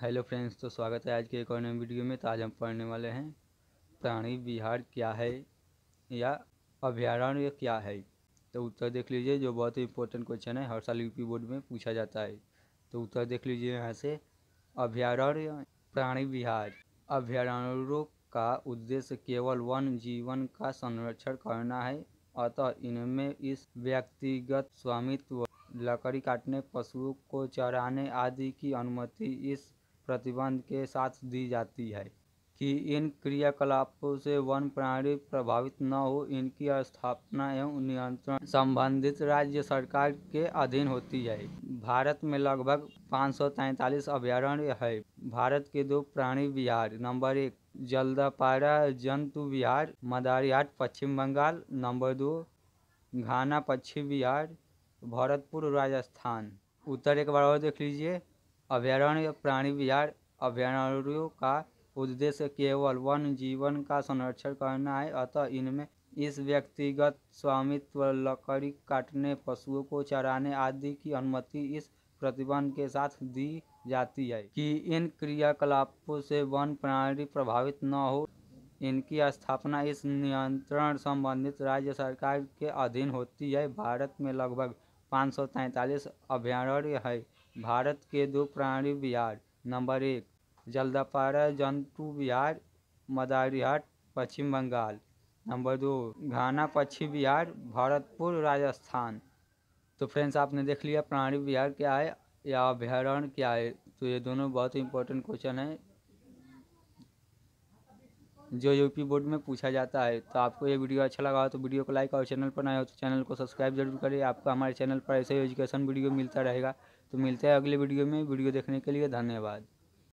Hello friends, तो स्वागत है आज के एक और नए वीडियो में। तो आज हम पढ़ने वाले हैं प्राणी विहार क्या है या अभ्यारण्य क्या है। तो उत्तर देख लीजिए, जो बहुत ही इंपॉर्टेंट क्वेश्चन है, हर साल यूपी बोर्ड में पूछा जाता है। तो उत्तर देख लीजिए यहाँ से, अभ्यारण्य प्राणी विहार। अभ्यारण्यों का उद्देश्य केवल वन जीवन का संरक्षण करना है, अतः इनमें इस व्यक्तिगत स्वामित्व, लकड़ी काटने, पशुओं को चराने आदि की अनुमति इस प्रतिबंध के साथ दी जाती है कि इन क्रियाकलापों से वन्य प्राणी प्रभावित न हो। इनकी स्थापना एवं नियंत्रण संबंधित राज्य सरकार के अधीन होती है। भारत में लगभग 543 अभ्यारण्य है। भारत के दो प्राणी विहार, नंबर 1 जलदापाड़ा जंतु विहार मदारीहाट पश्चिम बंगाल, नंबर 2 घाना पश्चिम विहार भरतपुर राजस्थान। उत्तर एक बार और देख लीजिए, अभ्यारण्य प्राणी विहार। अभ्यारण्यों का उद्देश्य केवल वन जीवन का संरक्षण करना है, अतः इनमें इस व्यक्तिगत स्वामित्व, लकड़ी काटने, पशुओं को चराने आदि की अनुमति इस प्रतिबंध के साथ दी जाती है कि इन क्रियाकलापों से वन प्राणी प्रभावित न हो। इनकी स्थापना इस नियंत्रण संबंधित राज्य सरकार के अधीन होती है। भारत में लगभग 543 अभ्यारण्य है। भारत के दो प्राणी विहार, नंबर 1 जलदापाड़ा जंतु विहार मदारीहाट पश्चिम बंगाल, नंबर 2 घाना पक्षी विहार भरतपुर राजस्थान। तो फ्रेंड्स, आपने देख लिया प्राणी विहार क्या है या अभ्यारण्य क्या है। तो ये दोनों बहुत ही इंपॉर्टेंट क्वेश्चन है जो यूपी बोर्ड में पूछा जाता है। तो आपको ये वीडियो अच्छा लगा हो तो वीडियो को लाइक, और चैनल पर नए हो तो चैनल को सब्सक्राइब जरूर करें। आपको हमारे चैनल पर ऐसे ही एजुकेशन वीडियो मिलता रहेगा। तो मिलते हैं अगले वीडियो में। वीडियो देखने के लिए धन्यवाद।